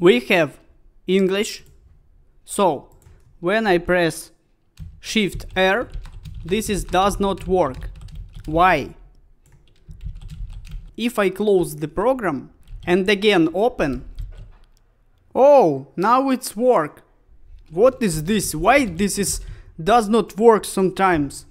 we have English. So when I press Shift+R, does not work. Why? If I close the program and again open, oh, now it's work. What is this? Why this does not work sometimes?